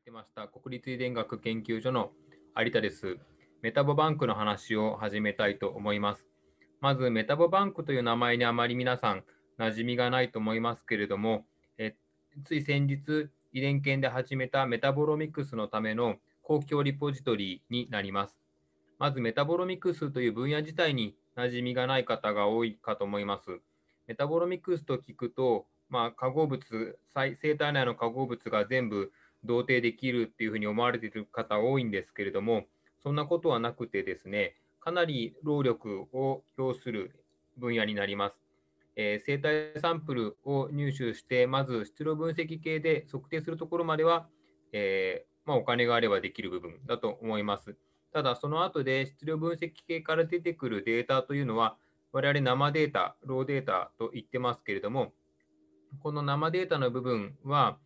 ってました国立遺伝学研究所の有田です。メタボバンクの話を始めたいと思います。まずメタボバンクという名前にあまり皆さん馴染みがないと思いますけれども、つい先日遺伝研で始めたメタボロミクスのための公共リポジトリになります。まずメタボロミクスという分野自体に馴染みがない方が多いかと思います。メタボロミクスと聞くと、化合物、生体内の化合物が全部同定できるっていうふうに思われている方多いんですけれども、そんなことはなくてですね、かなり労力を要する分野になります。生体サンプルを入手して、まず質量分析系で測定するところまでは、お金があればできる部分だと思います。ただ、その後で質量分析系から出てくるデータというのは、我々生データ、ローデータと言ってますけれども、この生データの部分は、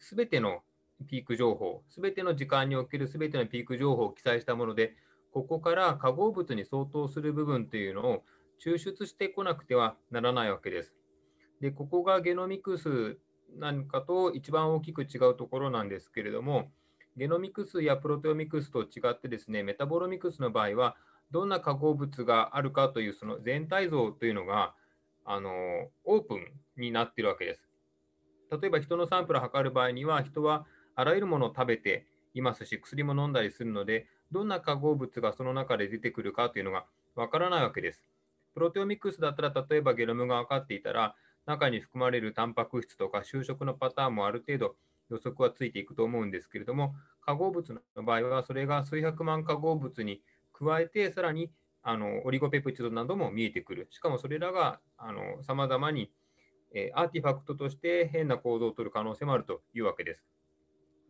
すべてのピーク情報、すべての時間におけるすべてのピーク情報を記載したもので、ここから化合物に相当する部分というのを抽出してこなくてはならないわけです。で、ここがゲノミクスなんかと一番大きく違うところなんですけれども、ゲノミクスやプロテオミクスと違ってですね、メタボロミクスの場合は、どんな化合物があるかというその全体像というのが、オープンになっているわけです。例えば人のサンプルを測る場合には、人はあらゆるものを食べていますし、薬も飲んだりするので、どんな化合物がその中で出てくるかというのがわからないわけです。プロテオミクスだったら、例えばゲノムが分かっていたら、中に含まれるタンパク質とか就職のパターンもある程度予測はついていくと思うんですけれども、化合物の場合は、それが数百万化合物に加えて、さらにオリゴペプチドなども見えてくる。しかもそれらがさまざまにアーティファクトとして変な構造を取る可能性もあるというわけです。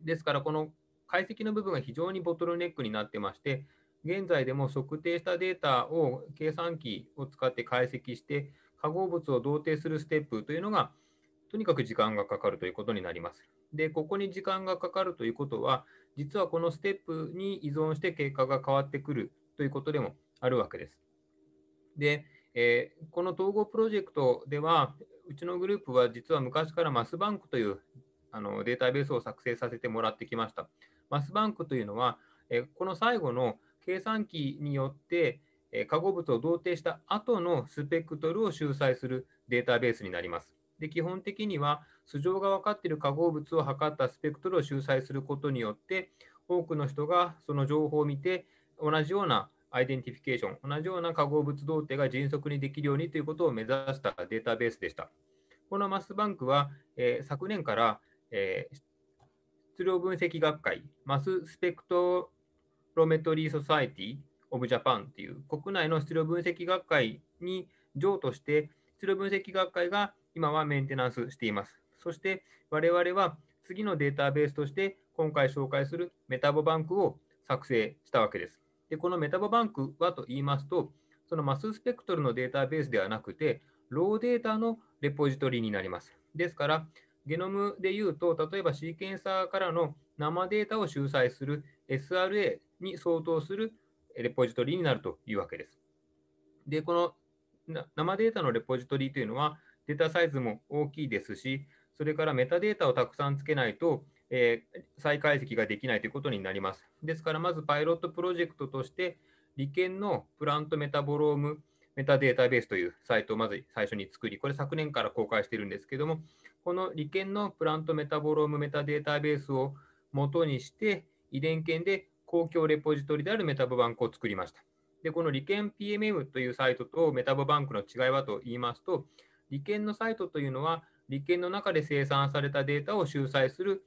ですから、この解析の部分が非常にボトルネックになってまして、現在でも測定したデータを計算機を使って解析して、化合物を同定するステップというのが、とにかく時間がかかるということになります。で、ここに時間がかかるということは、実はこのステップに依存して結果が変わってくるということでもあるわけです。で、この統合プロジェクトでは、うちのグループは実は昔からマスバンクというデータベースを作成させてもらってきました。マスバンクというのは、この最後の計算機によって化合物を同定した後のスペクトルを集載するデータベースになります。で、基本的には素性が分かっている化合物を測ったスペクトルを集載することによって、多くの人がその情報を見て、同じようなアイデンティフィケーション、同じような化合物同定が迅速にできるようにということを目指したデータベースでした。このマスバンクは、昨年から、質量分析学会、マススペクトロメトリー・ソサエティ・オブ・ジャパンという国内の質量分析学会に譲渡して、質量分析学会が今はメンテナンスしています。そして我々は次のデータベースとして今回紹介するメタボバンクを作成したわけです。で、このメタボバンクはと言いますと、そのマススペクトルのデータベースではなくて、ローデータのレポジトリになります。ですから、ゲノムでいうと、例えばシーケンサーからの生データを集載する SRA に相当するレポジトリになるというわけです。で、この生データのレポジトリというのは、データサイズも大きいですし、それからメタデータをたくさんつけないと、再解析ができないということになります。ですから、まずパイロットプロジェクトとして、理研のプラントメタボロームメタデータベースというサイトをまず最初に作り、これ昨年から公開しているんですけども、この理研のプラントメタボロームメタデータベースを元にして、遺伝研で公共レポジトリであるメタボバンクを作りました。で、この理研 PMM というサイトとメタボバンクの違いはと言いますと、理研のサイトというのは、理研の中で生産されたデータを集載する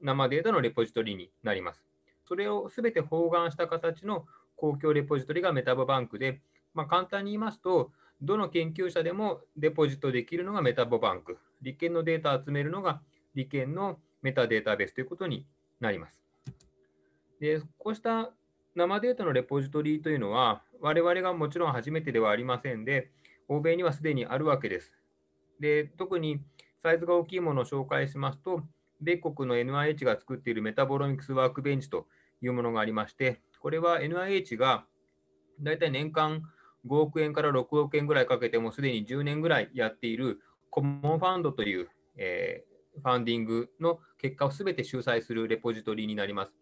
生データのレポジトリになります。それをすべて包含した形の公共レポジトリがメタボバンクで、簡単に言いますと、どの研究者でもレポジトできるのがメタボバンク、理研のデータを集めるのが理研のメタデータベースということになります。で、こうした生データのレポジトリというのは、我々がもちろん初めてではありませんで、欧米にはすでにあるわけです。で、特にサイズが大きいものを紹介しますと、米国の NIH が作っているメタボロミクスワークベンチというものがありまして、これは NIH がだいたい年間5億円から6億円ぐらいかけてもうすでに10年ぐらいやっているコモンファンドという、ファンディングの結果をすべて集裁するレポジトリになります。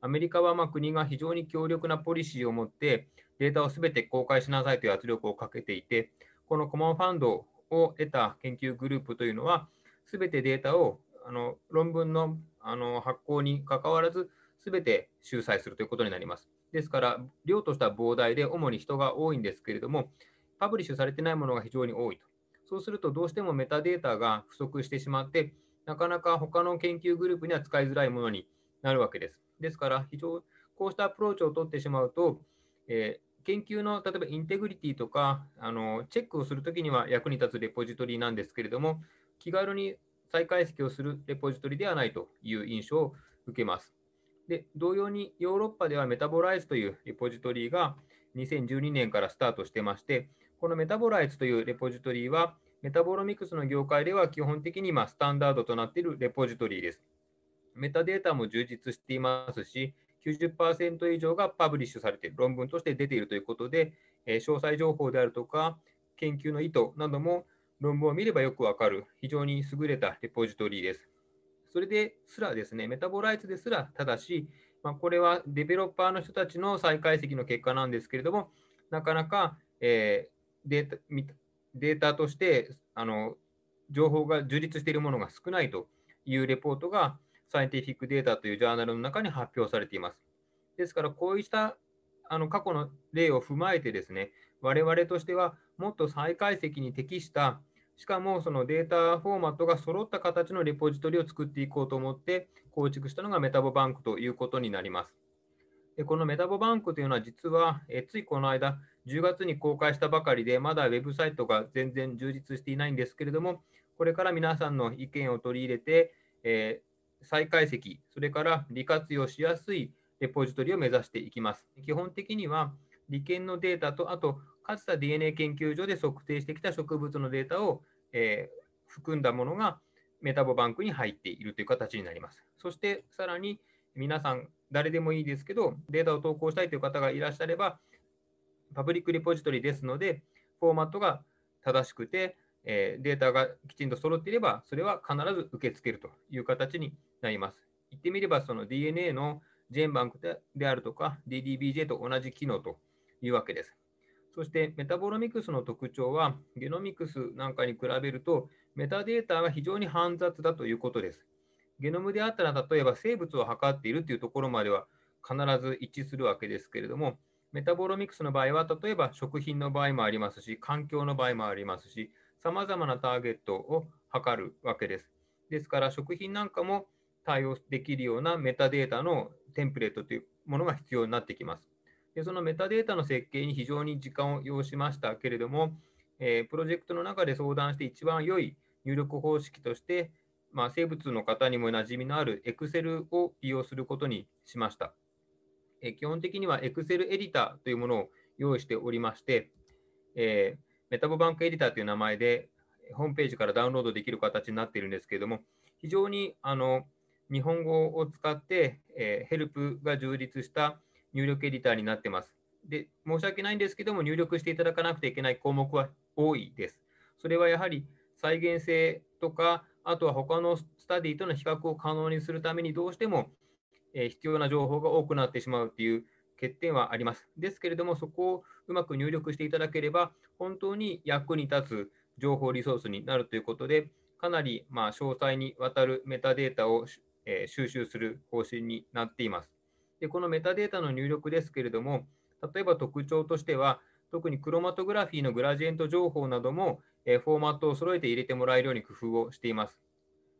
アメリカは国が非常に強力なポリシーを持って、データをすべて公開しなさいという圧力をかけていて、このコモンファンドを得た研究グループというのは、すべてデータを論文の発行にかかわらず、すべて集裁するということになります。ですから、量としては膨大で、主に人が多いんですけれども、パブリッシュされてないものが非常に多いと。そうすると、どうしてもメタデータが不足してしまって、なかなか他の研究グループには使いづらいものになるわけです。ですから、こうしたアプローチを取ってしまうと、研究の例えばインテグリティとかチェックをするときには役に立つレポジトリなんですけれども、気軽に再解析をするレポジトリではないという印象を受けます。で、同様にヨーロッパではメタボライズというレポジトリが2012年からスタートしてまして、このメタボライズというレポジトリは、メタボロミクスの業界では基本的にスタンダードとなっているレポジトリです。メタデータも充実していますし、90% 以上がパブリッシュされている、論文として出ているということで、詳細情報であるとか、研究の意図なども論文を見ればよくわかる、非常に優れたレポジトリです。それですらですね、メタボライズですら、ただし、これはデベロッパーの人たちの再解析の結果なんですけれども、なかなか、データとして情報が充実しているものが少ないというレポートが、サイエンティフィックデータというジャーナルの中に発表されています。ですから、こうした過去の例を踏まえてですね、我々としてはもっと再解析に適した、しかもそのデータフォーマットが揃った形のレポジトリを作っていこうと思って構築したのがメタボバンクということになります。で、このメタボバンクというのは実は、ついこの間10月に公開したばかりで、まだウェブサイトが全然充実していないんですけれども、これから皆さんの意見を取り入れて、再解析、それから利活用しやすいレポジトリを目指していきます。基本的には理研のデータと、あとかつて DNA 研究所で測定してきた植物のデータを、含んだものがメタボバンクに入っているという形になります。そしてさらに皆さん、誰でもいいですけど、データを投稿したいという方がいらっしゃれば、パブリックレポジトリですので、フォーマットが正しくて、データがきちんと揃っていれば、それは必ず受け付けるという形になります。言ってみれば、その DNA のジェンバンクであるとか、DDBJ と同じ機能というわけです。そして、メタボロミクスの特徴は、ゲノミクスなんかに比べると、メタデータが非常に煩雑だということです。ゲノムであったら、例えば生物を測っているというところまでは必ず一致するわけですけれども、メタボロミクスの場合は、例えば食品の場合もありますし、環境の場合もありますし、さまざまなターゲットを測るわけです。ですから、食品なんかも対応できるようなメタデータのテンプレートというものが必要になってきます。で、そのメタデータの設計に非常に時間を要しましたけれども、プロジェクトの中で相談して一番良い入力方式として、生物の方にもなじみのある Excel を利用することにしました。基本的には Excel エディターというものを用意しておりまして、メタボバンクエディターという名前でホームページからダウンロードできる形になっているんですけれども、非常に日本語を使って、ヘルプが充実した入力エディターになっています。で、申し訳ないんですけども、入力していただかなくてはいけない項目は多いです。それはやはり再現性とか、あとは他のスタディとの比較を可能にするためにどうしても必要な情報が多くなってしまうという欠点はあります。ですけれども、そこをうまく入力していただければ、本当に役に立つ情報リソースになるということで、かなり詳細にわたるメタデータを収集する方針になっています。で、このメタデータの入力ですけれども、例えば特徴としては、特にクロマトグラフィーのグラジエント情報なども、フォーマットを揃えて入れてもらえるように工夫をしています。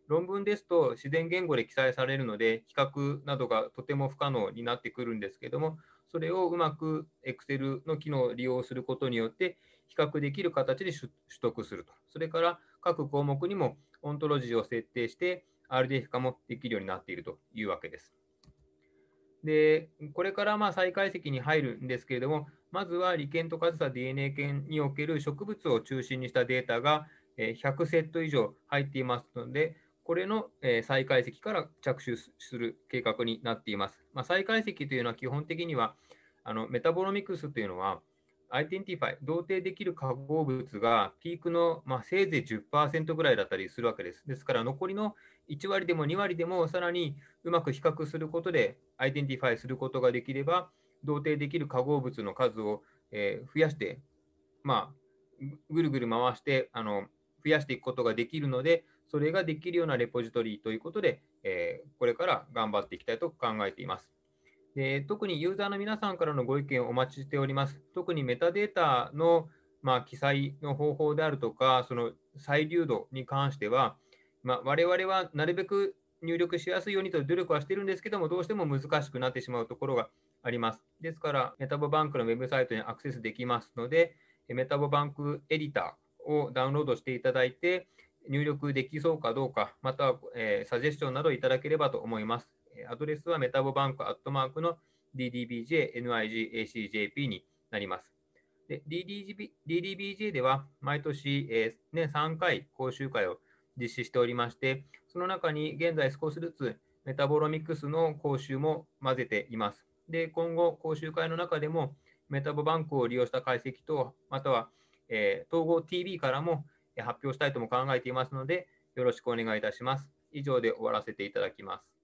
論文ですと自然言語で記載されるので、比較などがとても不可能になってくるんですけれども、それをうまく Excel の機能を利用することによって、比較できる形で取得すると。それから各項目にもオントロジーを設定して、RDF 化もできるようになっているというわけです。で、これから再解析に入るんですけれども、まずは理研とかつて DNA 研における植物を中心にしたデータが100セット以上入っていますので、これの再解析から着手する計画になっています。再解析というのは基本的にはメタボロミクスというのはアイデンティファイ、同定できる化合物がピークの、せいぜい 10% ぐらいだったりするわけです。ですから残りの1割でも2割でもさらにうまく比較することでアイデンティファイすることができれば、同定できる化合物の数を増やして、ぐるぐる回して増やしていくことができるので、それができるようなレポジトリということで、これから頑張っていきたいと考えています。で、特にユーザーの皆さんからのご意見をお待ちしております。特にメタデータの、記載の方法であるとか、その再流度に関しては、我々はなるべく入力しやすいようにと努力はしているんですけども、どうしても難しくなってしまうところがあります。ですから、メタボバンクのウェブサイトにアクセスできますので、メタボバンクエディターをダウンロードしていただいて、入力できそうかどうか、または、サジェスションなどいただければと思います。アドレスはメタボバンクアットマークの DDBJNIGACJP になります。DDBJ では毎年、年3回講習会を実施しておりまして、その中に現在少しずつメタボロミクスの講習も混ぜています。で、今後講習会の中でもメタボバンクを利用した解析と、または、統合 TV からも発表したいとも考えていますので、よろしくお願いいたします。以上で終わらせていただきます。